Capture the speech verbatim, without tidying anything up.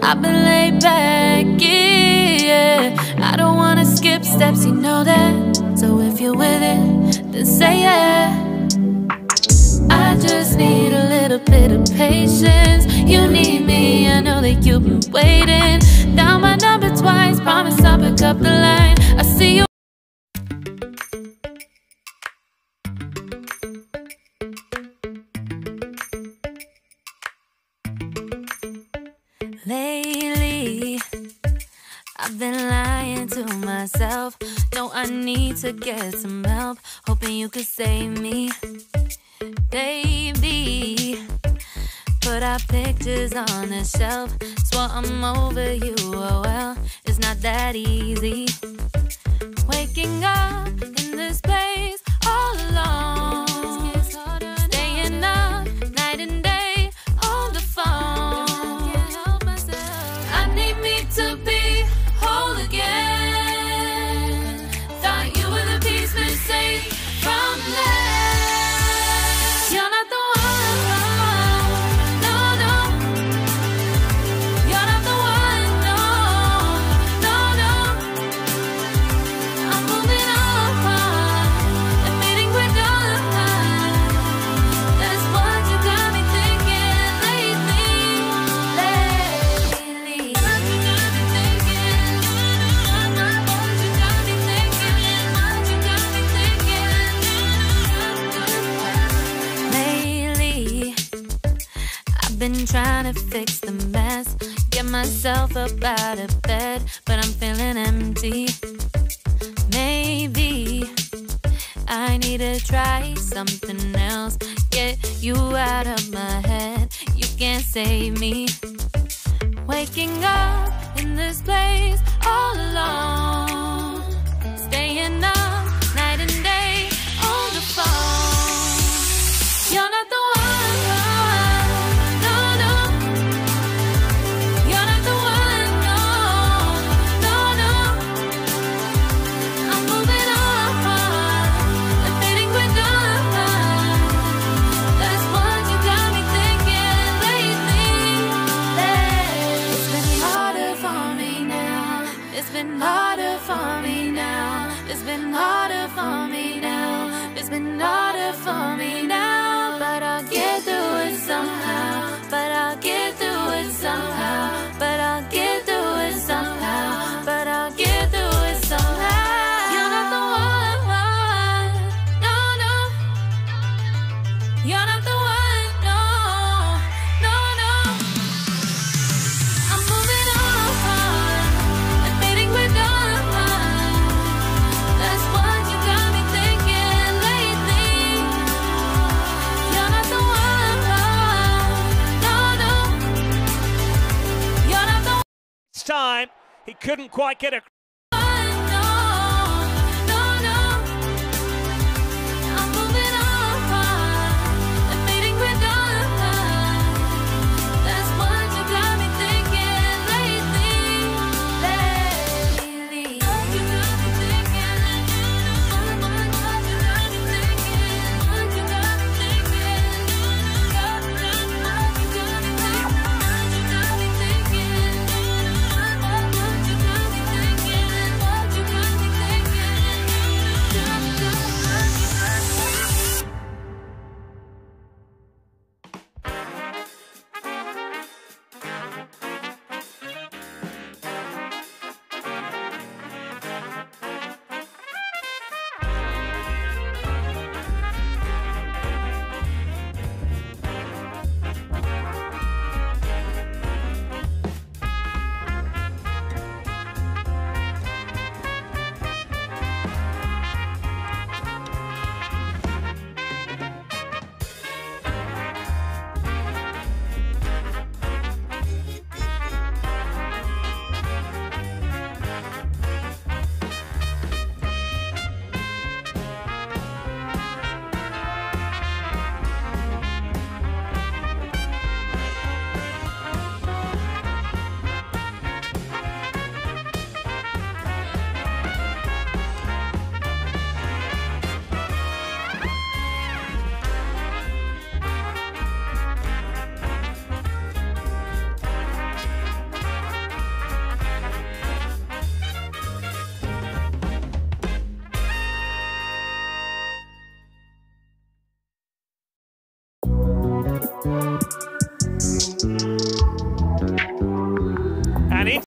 I've been laid back, yeah. I don't wanna skip steps, you know that. So if you're with it, then say yeah. I just need a little bit of patience. You need me, I know that you've been waiting. Down my number twice, promise I'll pick up the line. I see you. Lately, I've been lying to myself. No, I need to get some help. Hoping you could save me, baby. Put our pictures on the shelf. Swore I'm over you, oh well. It's not that easy. Waking up in this place all alone. Been trying to fix the mess, get myself up out of bed, but I'm feeling empty. Maybe I need to try something else, get you out of my head. You can't save me. Waking up in this place all alone, staying up night and day on the phone. You're not the time he couldn't quite get a Thank you.